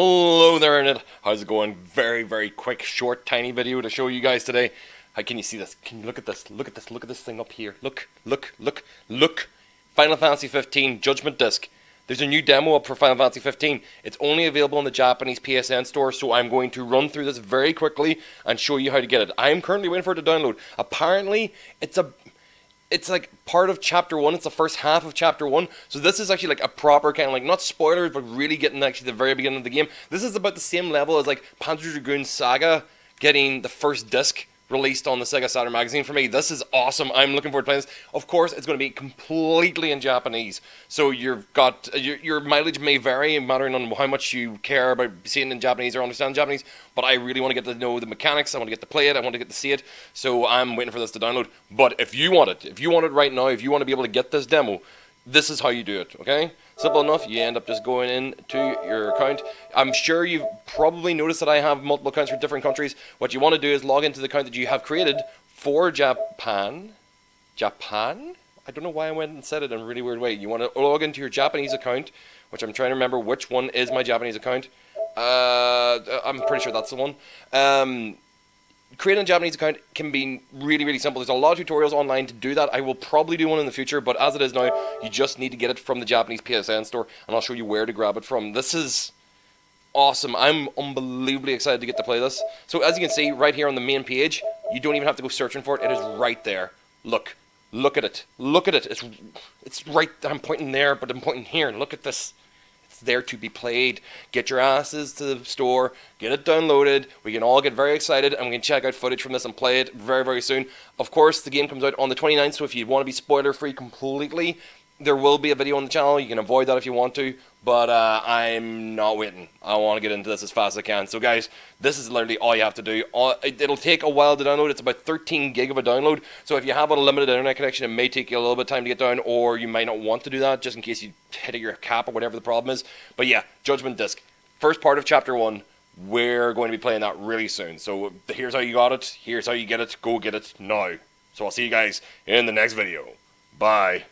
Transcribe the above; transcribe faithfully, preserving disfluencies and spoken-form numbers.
Hello there, Internet. How's it going? Very, very quick, short, tiny video to show you guys today. How can you see this? Can you look at this? Look at this. Look at this thing up here. Look, look, look, look. Final Fantasy fifteen Judgment Disc. There's a new demo up for Final Fantasy fifteen. It's only available in the Japanese P S N store, so I'm going to run through this very quickly and show you how to get it. I'm currently waiting for it to download. Apparently, it's a... It's like part of chapter one. It's the first half of chapter one. So this is actually like a proper kind of like, not spoilers, but really getting actually the very beginning of the game. This is about the same level as like Panzer Dragoon Saga getting the first disc released on the Sega Saturn magazine for me. This is awesome. I'm looking forward to playing this. Of course, it's going to be completely in Japanese. So you've got, your, your mileage may vary, mattering on how much you care about seeing in Japanese or understanding Japanese. But I really want to get to know the mechanics. I want to get to play it. I want to get to see it. So I'm waiting for this to download. But if you want it, if you want it right now, if you want to be able to get this demo, this is how you do it, okay? Simple enough, you end up just going in to your account. I'm sure you've probably noticed that I have multiple accounts for different countries. What you want to do is log into the account that you have created for Japan. Japan? I don't know why I went and said it in a really weird way. You want to log into your Japanese account, which I'm trying to remember which one is my Japanese account. Uh, I'm pretty sure that's the one. Um... Creating a Japanese account can be really, really simple. There's a lot of tutorials online to do that. I will probably do one in the future, but as it is now, you just need to get it from the Japanese P S N store, and I'll show you where to grab it from. This is awesome. I'm unbelievably excited to get to play this. So as you can see, right here on the main page, you don't even have to go searching for it. It is right there. Look. Look at it. Look at it. It's, it's right there. I'm pointing there, but I'm pointing here. Look at this. There to be played. Get your asses to the store, get it downloaded. We can all get very excited and we can check out footage from this and play it very, very soon. Of course, the game comes out on the twenty-ninth, so if you want to be spoiler free completely, there will be a video on the channel. You can avoid that if you want to, but uh, I'm not waiting. I want to get into this as fast as I can. So guys, this is literally all you have to do. All, it, it'll take a while to download. It's about thirteen gig of a download. So if you have a limited internet connection, it may take you a little bit of time to get down, or you might not want to do that just in case you hit your cap or whatever the problem is. But yeah, Judgment Disc. First part of chapter one. We're going to be playing that really soon. So here's how you got it. Here's how you get it. Go get it now. So I'll see you guys in the next video. Bye.